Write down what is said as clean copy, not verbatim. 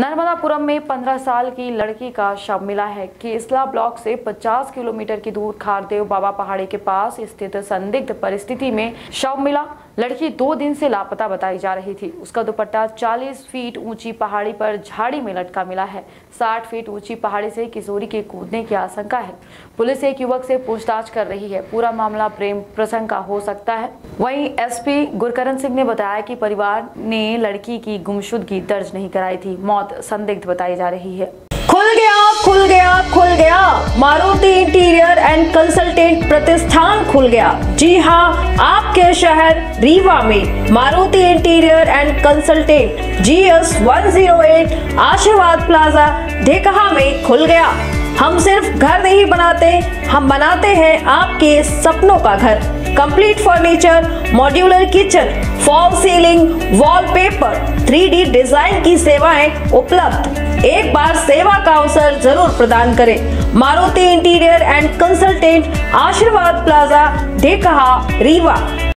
नर्मदापुरम में 15 साल की लड़की का शव मिला है। किसला ब्लॉक से 50 किलोमीटर की दूर खारदेव बाबा पहाड़ी के पास स्थित संदिग्ध परिस्थिति में शव मिला। लड़की 2 दिन से लापता बताई जा रही थी। उसका दुपट्टा 40 फीट ऊंची पहाड़ी पर झाड़ी में लटका मिला है। 60 फीट ऊंची पहाड़ी से किशोरी के कूदने की आशंका है। पुलिस एक युवक से पूछताछ कर रही है। पूरा मामला प्रेम प्रसंग का हो सकता है। वहीं एसपी गुरकरण सिंह ने बताया कि परिवार ने लड़की की गुमशुदगी दर्ज नहीं कराई थी। मौत संदिग्ध बताई जा रही है। खुल गया मारुति इंटीरियर एंड कंसल्टेंट प्रतिष्ठान खुल गया। जी हाँ, आपके शहर रीवा में Maruti interior and consultant GS 108 आशीर्वाद प्लाजा ढेकहा में खुल गया। हम सिर्फ घर नहीं बनाते, हम बनाते हैं आपके सपनों का घर। Complete furniture, modular kitchen, fall ceiling, wallpaper, 3D design की सेवाएं उपलब्ध। एक बार सेवा का अवसर जरूर प्रदान करें। Maruti interior and consultant Ashirwad plaza Dhekaha Rewa.